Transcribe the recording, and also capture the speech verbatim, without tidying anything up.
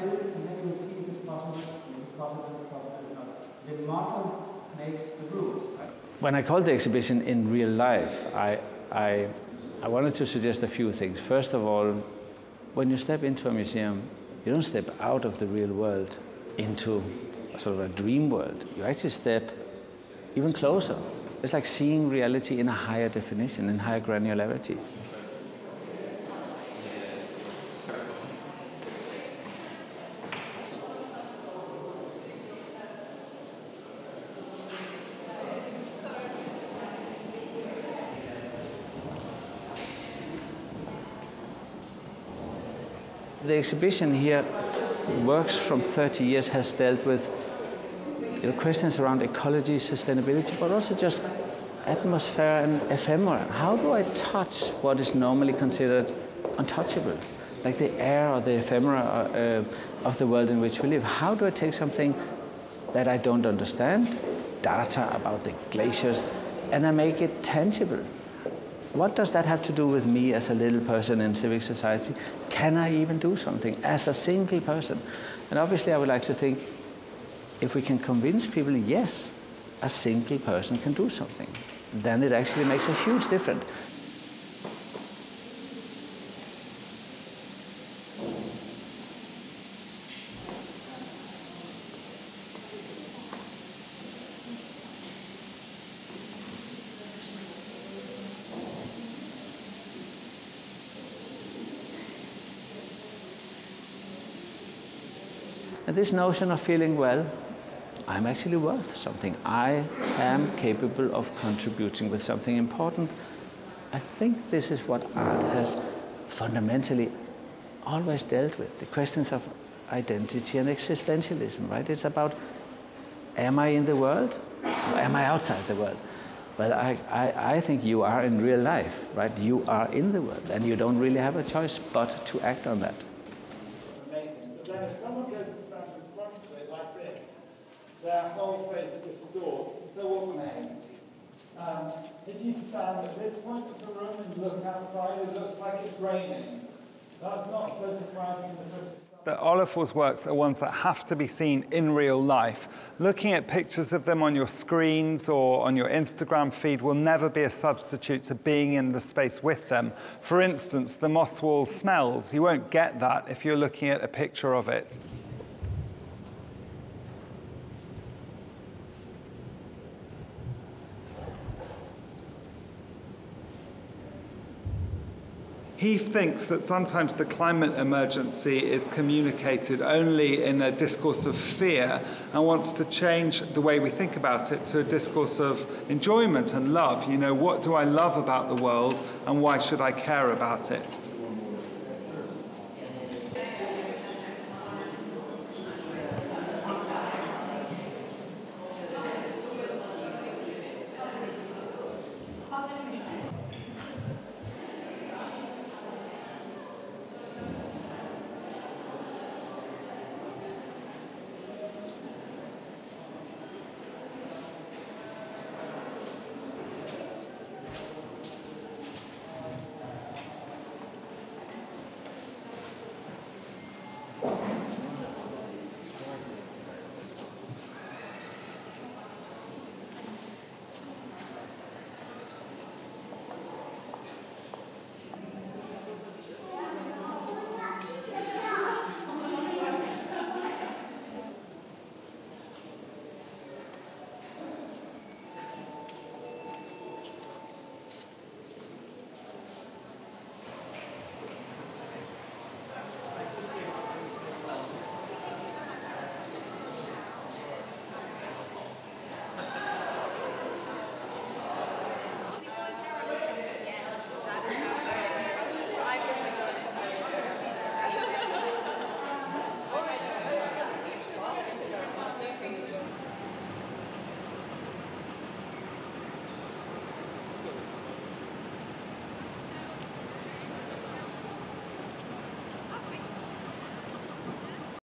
hill, and then you see if it's possible, if it's possible, if it's possible, if not. The model makes the rules, right? When I called the exhibition In Real Life, I, I, I wanted to suggest a few things. First of all, when you step into a museum, you don't step out of the real world into a sort of a dream world. You actually step even closer. It's like seeing reality in a higher definition, in higher granularity. The exhibition here works from thirty years, has dealt with you know, questions around ecology, sustainability, but also just atmosphere and ephemera. How do I touch what is normally considered untouchable, like the air or the ephemera uh, of the world in which we live? How do I take something that I don't understand, data about the glaciers, and I make it tangible? What does that have to do with me as a little person in civic society? Can I even do something as a single person? And obviously I would like to think, if we can convince people, yes, a single person can do something, then it actually makes a huge difference. And this notion of feeling, well, I'm actually worth something. I am capable of contributing with something important. I think this is what art has fundamentally always dealt with, the questions of identity and existentialism, right? It's about, am I in the world or am I outside the world? Well, I, I, I think you are in real life, right? You are in the world and you don't really have a choice but to act on that. Their whole face is stored, so open-ended. Um, if you stand at this point of the room and look outside, it looks like it's raining. That's not so surprising. But Olafur's works are ones that have to be seen in real life. Looking at pictures of them on your screens or on your Instagram feed will never be a substitute to being in the space with them. For instance, the moss wall smells. You won't get that if you're looking at a picture of it. He thinks that sometimes the climate emergency is communicated only in a discourse of fear and wants to change the way we think about it to a discourse of enjoyment and love. You know, what do I love about the world and why should I care about it?